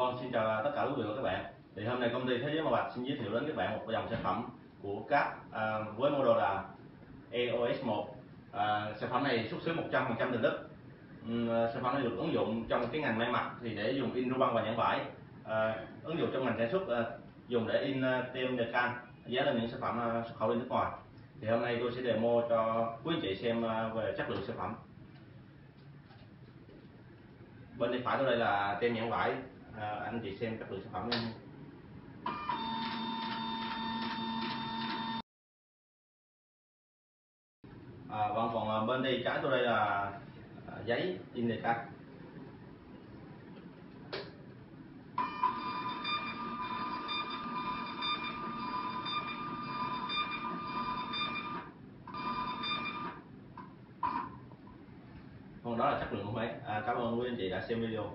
Vâng, xin chào tất cả quý vị và các bạn. Thì hôm nay công ty Thế Giới Mã Vạch xin giới thiệu đến các bạn một dòng sản phẩm của cáp với model là EOS 1. Sản phẩm này xuất xứ 100% từ Đức. Sản phẩm này được ứng dụng trong cái ngành may mặc thì để dùng in ru băng và nhãn vải. Ứng dụng trong ngành sản xuất dùng để in tem đề can, giá là những sản phẩm xuất khẩu đi nước ngoài. Thì hôm nay tôi sẽ demo cho quý anh chị xem về chất lượng sản phẩm. Bên tay phải tôi đây là tem nhãn vải. Anh chị xem chất lượng sản phẩm này. Vâng, còn bên đây trái tôi đây là giấy in đề can. Còn đó là chất lượng của máy. Cảm ơn quý anh chị đã xem video.